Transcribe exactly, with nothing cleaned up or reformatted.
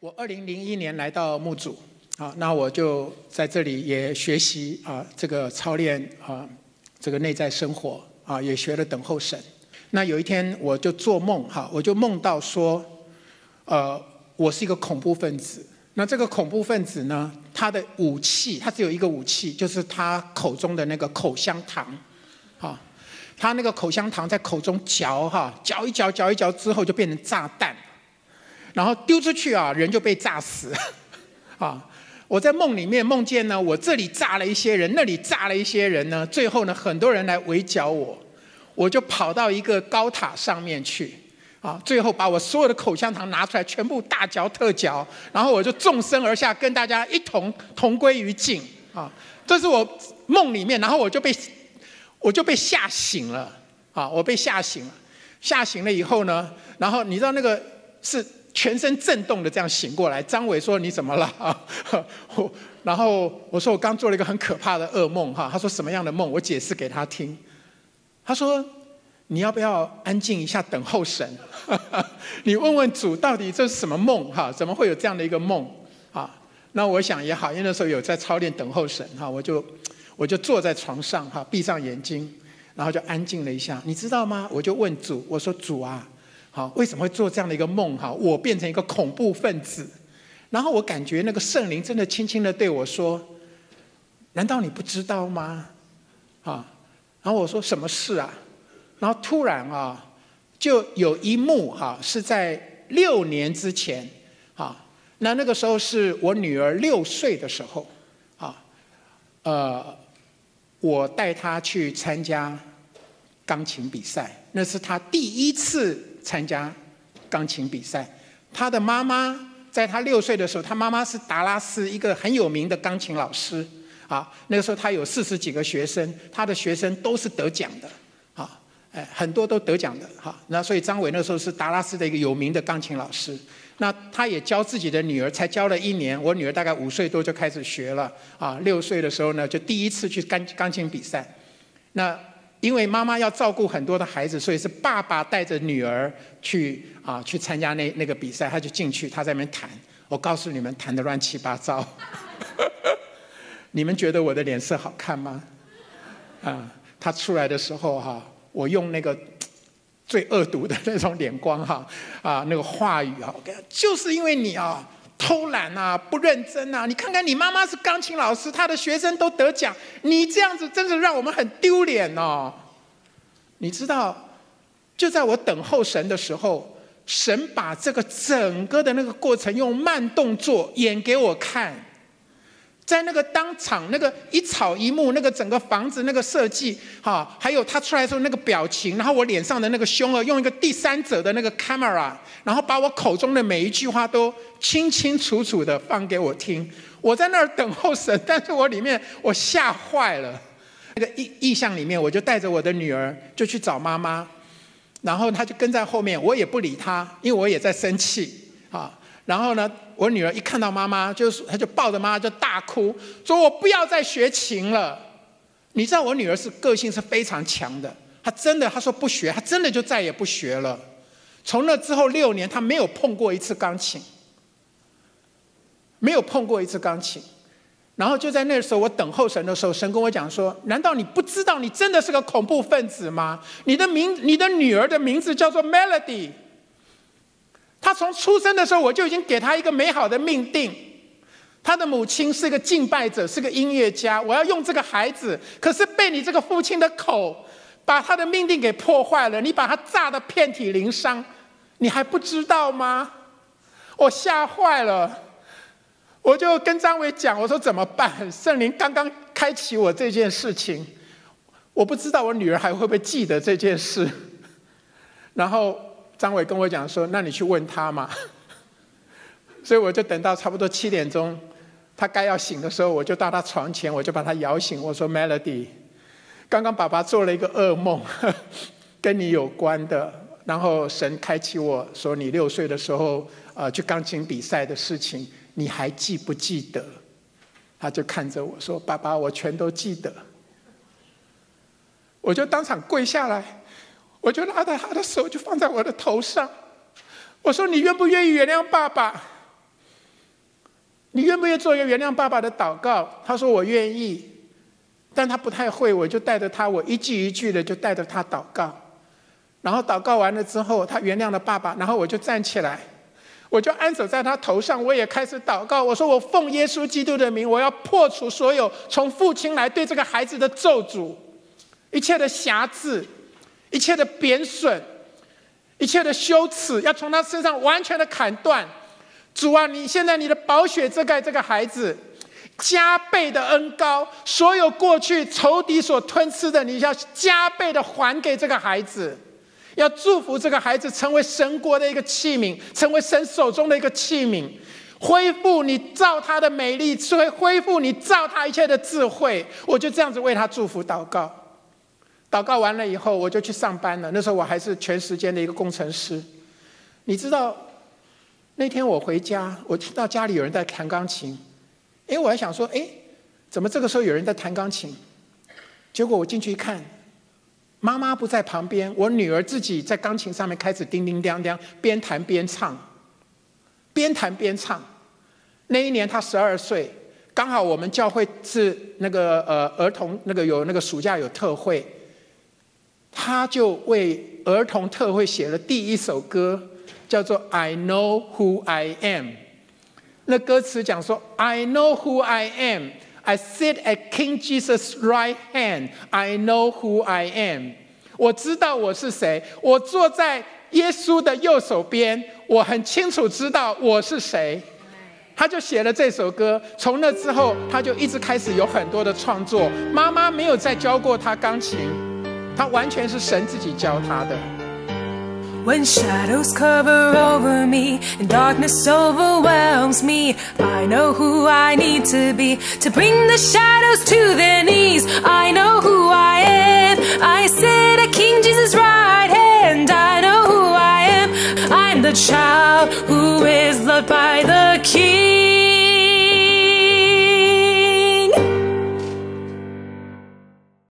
我二零零一年来到牧组，啊，那我就在这里也学习啊，这个操练啊，这个内在生活啊，也学了等候神。那有一天我就做梦哈，我就梦到说，呃，我是一个恐怖分子。那这个恐怖分子呢，他的武器，他只有一个武器，就是他口中的那个口香糖，啊。 他那个口香糖在口中嚼哈，嚼一嚼，嚼一嚼之后就变成炸弹，然后丢出去啊，人就被炸死。啊，我在梦里面梦见呢，我这里炸了一些人，那里炸了一些人呢，最后呢，很多人来围剿我，我就跑到一个高塔上面去，啊，最后把我所有的口香糖拿出来，全部大嚼特嚼，然后我就纵身而下，跟大家一同同归于尽。啊，这是我梦里面，然后我就被。 我就被吓醒了啊！我被吓醒了，吓醒了以后呢，然后你知道那个是全身震动的，这样醒过来。张伟说：“你怎么了？”啊、我然后我说：“我刚做了一个很可怕的噩梦。啊”哈，他说：“什么样的梦？”我解释给他听。他说：“你要不要安静一下，等候神？你问问主，到底这是什么梦？哈、啊，怎么会有这样的一个梦？啊，那我想也好，因为那时候有在操练等候神。哈、啊，我就。” 我就坐在床上哈，闭上眼睛，然后就安静了一下。你知道吗？我就问主，我说主啊，好，为什么会做这样的一个梦哈？我变成一个恐怖分子，然后我感觉那个圣灵真的轻轻的对我说：“难道你不知道吗？”啊，然后我说什么事啊？然后突然啊，就有一幕哈，是在六年之前啊，那那个时候是我女儿六岁的时候啊，呃。 我带他去参加钢琴比赛，那是他第一次参加钢琴比赛。他的妈妈在他六岁的时候，他妈妈是达拉斯一个很有名的钢琴老师啊。那个时候他有四十几个学生，他的学生都是得奖的啊，哎，很多都得奖的哈。那所以张伟那时候是达拉斯的一个有名的钢琴老师。那他也教自己的女儿，才教了一年。我女儿大概五岁多就开始学了啊，六岁的时候呢，就第一次去钢钢琴比赛。那因为妈妈要照顾很多的孩子，所以是爸爸带着女儿去啊去参加那那个比赛，他就进去，他在那边弹。我告诉你们，弹得乱七八糟。你们觉得我的脸色好看吗？啊，他出来的时候哈、啊，我用那个。 最恶毒的那种眼光哈啊，那个话语啊，就是因为你啊偷懒啊不认真啊，你看看你妈妈是钢琴老师，她的学生都得奖，你这样子真的让我们很丢脸哦。你知道，就在我等候神的时候，神把这个整个的那个过程用慢动作演给我看，在那个当场那个一草一木那个整个房子那个设计哈、啊，还有他出来的时候那个表情，然后我脸上的那个凶恶，用一个第三者的那个 camera， 然后把我口中的每一句话都清清楚楚的放给我听。我在那儿等候神，但是我里面我吓坏了。那个意意象里面，我就带着我的女儿就去找妈妈，然后她就跟在后面，我也不理她，因为我也在生气啊。 然后呢，我女儿一看到妈妈，就是她就抱着妈妈就大哭，说我不要再学琴了。你知道我女儿是个性是非常强的，她真的她说不学，她真的就再也不学了。从那之后六年，她没有碰过一次钢琴，没有碰过一次钢琴。然后就在那时候，我等候神的时候，神跟我讲说：难道你不知道你真的是个恐怖分子吗？你的名，你的女儿的名字叫做 Melody。 他从出生的时候，我就已经给他一个美好的命定。他的母亲是个敬拜者，是个音乐家。我要用这个孩子，可是被你这个父亲的口把他的命定给破坏了。你把他炸得遍体鳞伤，你还不知道吗？我吓坏了，我就跟张伟讲，我说怎么办？圣灵刚刚开启我这件事情，我不知道我女儿还会不会记得这件事。然后。 张伟跟我讲说：“那你去问他嘛。”所以我就等到差不多七点钟，他该要醒的时候，我就到他床前，我就把他摇醒。我说 ：“Melody， 刚刚爸爸做了一个噩梦，跟你有关的。然后神开启我说你六岁的时候，呃，去钢琴比赛的事情，你还记不记得？”他就看着我说：“爸爸，我全都记得。”我就当场跪下来。 我就拉着他的手，就放在我的头上。我说：“你愿不愿意原谅爸爸？”你愿不愿意做一个原谅爸爸的祷告？他说我愿意，但他不太会，我就带着他，我一句一句的就带着他祷告。然后祷告完了之后，他原谅了爸爸，然后我就站起来，我就按手在他头上，我也开始祷告。我说我奉耶稣基督的名，我要破除所有从父亲来对这个孩子的咒诅，一切的瑕疵，一切的贬损，一切的羞耻，要从他身上完全的砍断。主啊，你现在你的宝血遮盖这个孩子，加倍的恩膏，所有过去仇敌所吞吃的，你要加倍的还给这个孩子。要祝福这个孩子成为神国的一个器皿，成为神手中的一个器皿，恢复你造他的美丽，恢复你造他一切的智慧。我就这样子为他祝福祷告。祷告完了以后，我就去上班了。那时候我还是全时间的一个工程师。你知道，那天我回家，我听到家里有人在弹钢琴，哎，我还想说，哎，怎么这个时候有人在弹钢琴？结果我进去一看。妈妈不在旁边，我女儿自己在钢琴上面开始叮叮当当，边弹边唱，边弹边唱。那一年她十二岁，刚好我们教会是那个呃儿童那个有那个暑假有特会，她就为儿童特会写了第一首歌，叫做《I Know Who I Am》。那歌词讲说 ：“I know who I am。” I sit at King Jesus' right hand. I know who I am. 我知道我是谁。我坐在耶稣的右手边，我很清楚知道我是谁。他就写了这首歌。从那之后，他就一直开始有很多的创作。妈妈没有再教过他钢琴，他完全是神自己教他的。When shadows cover over me and darkness overwhelms me, I know who I need to be to bring the shadows to their knees. I know